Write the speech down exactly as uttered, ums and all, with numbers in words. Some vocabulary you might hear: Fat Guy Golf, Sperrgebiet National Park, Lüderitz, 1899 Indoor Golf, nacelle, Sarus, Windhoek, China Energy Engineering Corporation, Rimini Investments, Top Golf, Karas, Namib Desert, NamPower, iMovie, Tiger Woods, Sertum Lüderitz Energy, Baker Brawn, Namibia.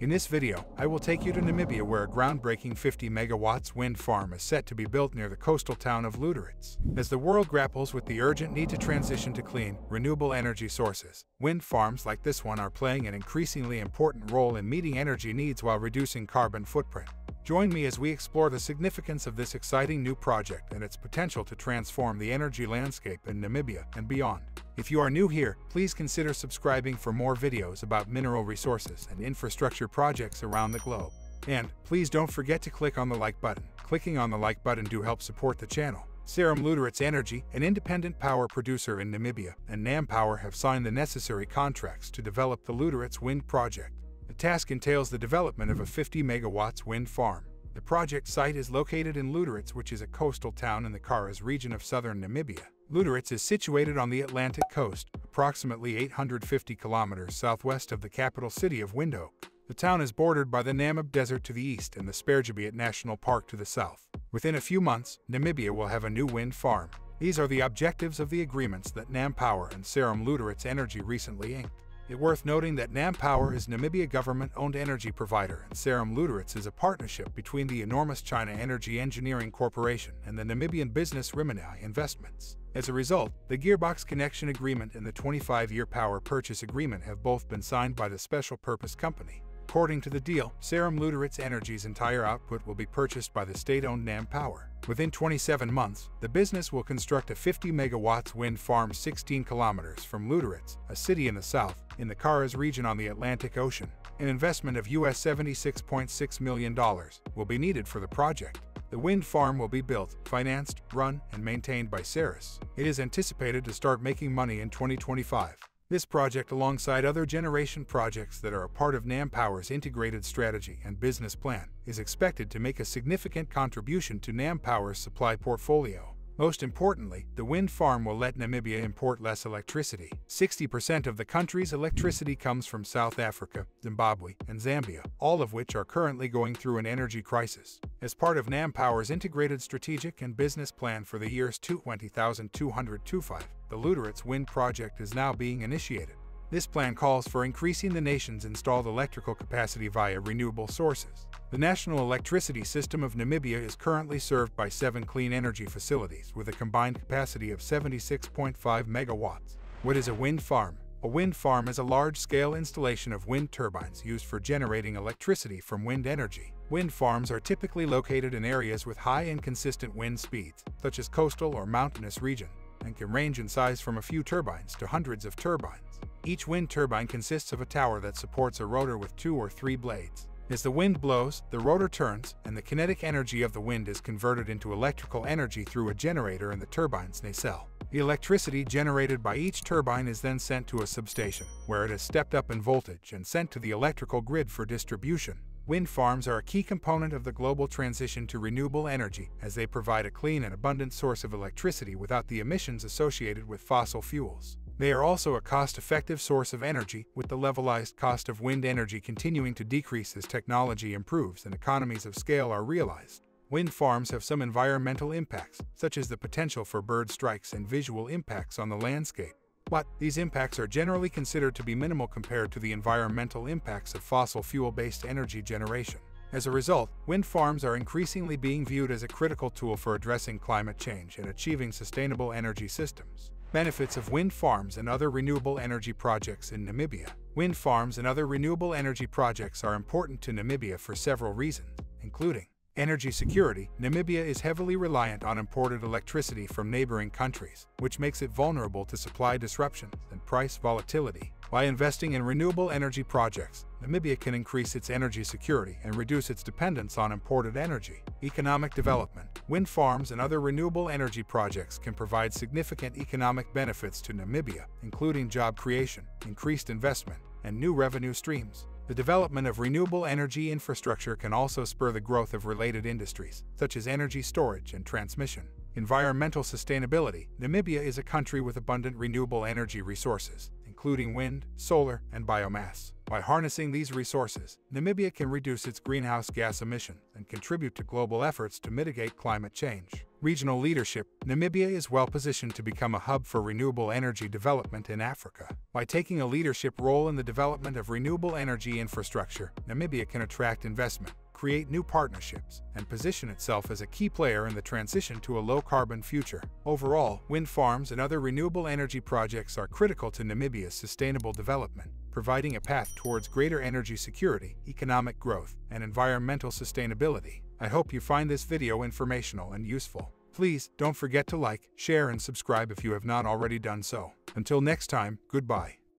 In this video, I will take you to Namibia where a groundbreaking fifty megawatts wind farm is set to be built near the coastal town of Lüderitz. As the world grapples with the urgent need to transition to clean, renewable energy sources, wind farms like this one are playing an increasingly important role in meeting energy needs while reducing carbon footprint. Join me as we explore the significance of this exciting new project and its potential to transform the energy landscape in Namibia and beyond. If you are new here, please consider subscribing for more videos about mineral resources and infrastructure projects around the globe. And please don't forget to click on the like button. Clicking on the like button do help support the channel. Sertum Lüderitz Energy, an independent power producer in Namibia, and NamPower have signed the necessary contracts to develop the Lüderitz Wind Project. The task entails the development of a fifty megawatts wind farm. The project site is located in Lüderitz, which is a coastal town in the Karas region of southern Namibia. Lüderitz is situated on the Atlantic coast, approximately eight hundred fifty kilometers southwest of the capital city of Windhoek. The town is bordered by the Namib Desert to the east and the Sperrgebiet National Park to the south. Within a few months, Namibia will have a new wind farm. These are the objectives of the agreements that NamPower and Sertum Lüderitz Energy recently inked. It's worth noting that NamPower is Namibia government-owned energy provider and Sertum Lüderitz is a partnership between the enormous China Energy Engineering Corporation and the Namibian business Rimini Investments. As a result, the Gearbox Connection Agreement and the twenty-five year Power Purchase Agreement have both been signed by the Special Purpose Company. According to the deal, Sertum Lüderitz Energy's entire output will be purchased by the state-owned NamPower. Within twenty-seven months, the business will construct a fifty megawatts wind farm sixteen kilometers from Lüderitz, a city in the south, in the Karas region on the Atlantic Ocean. An investment of U S seventy-six point six million dollars will be needed for the project. The wind farm will be built, financed, run, and maintained by Sarus. It is anticipated to start making money in twenty twenty-five. This project, alongside other generation projects that are a part of NamPower's integrated strategy and business plan, is expected to make a significant contribution to NamPower's supply portfolio. Most importantly, the wind farm will let Namibia import less electricity. sixty percent of the country's electricity comes from South Africa, Zimbabwe, and Zambia, all of which are currently going through an energy crisis. As part of NamPower's integrated strategic and business plan for the years twenty twenty to twenty twenty-five, the Lüderitz Wind Project is now being initiated. This plan calls for increasing the nation's installed electrical capacity via renewable sources. The national electricity system of Namibia is currently served by seven clean energy facilities with a combined capacity of seventy-six point five megawatts. What is a wind farm? A wind farm is a large-scale installation of wind turbines used for generating electricity from wind energy. Wind farms are typically located in areas with high and consistent wind speeds, such as coastal or mountainous regions, and can range in size from a few turbines to hundreds of turbines. Each wind turbine consists of a tower that supports a rotor with two or three blades. As the wind blows, the rotor turns, and the kinetic energy of the wind is converted into electrical energy through a generator in the turbine's nacelle. The electricity generated by each turbine is then sent to a substation, where it is stepped up in voltage and sent to the electrical grid for distribution. Wind farms are a key component of the global transition to renewable energy, as they provide a clean and abundant source of electricity without the emissions associated with fossil fuels. They are also a cost-effective source of energy, with the levelized cost of wind energy continuing to decrease as technology improves and economies of scale are realized. Wind farms have some environmental impacts, such as the potential for bird strikes and visual impacts on the landscape. But these impacts are generally considered to be minimal compared to the environmental impacts of fossil fuel-based energy generation. As a result, wind farms are increasingly being viewed as a critical tool for addressing climate change and achieving sustainable energy systems. Benefits of wind farms and other renewable energy projects in Namibia. Wind farms and other renewable energy projects are important to Namibia for several reasons, including energy security. Namibia is heavily reliant on imported electricity from neighboring countries, which makes it vulnerable to supply disruptions and price volatility. By investing in renewable energy projects, Namibia can increase its energy security and reduce its dependence on imported energy. Economic development. Wind farms and other renewable energy projects can provide significant economic benefits to Namibia, including job creation, increased investment, and new revenue streams. The development of renewable energy infrastructure can also spur the growth of related industries, such as energy storage and transmission. Environmental sustainability. Namibia is a country with abundant renewable energy resources, including wind, solar, and biomass. By harnessing these resources, Namibia can reduce its greenhouse gas emissions and contribute to global efforts to mitigate climate change. Regional leadership: Namibia is well-positioned to become a hub for renewable energy development in Africa. By taking a leadership role in the development of renewable energy infrastructure, Namibia can attract investment, create new partnerships, and position itself as a key player in the transition to a low-carbon future. Overall, wind farms and other renewable energy projects are critical to Namibia's sustainable development, providing a path towards greater energy security, economic growth, and environmental sustainability. I hope you find this video informational and useful. Please don't forget to like, share, and subscribe if you have not already done so. Until next time, goodbye.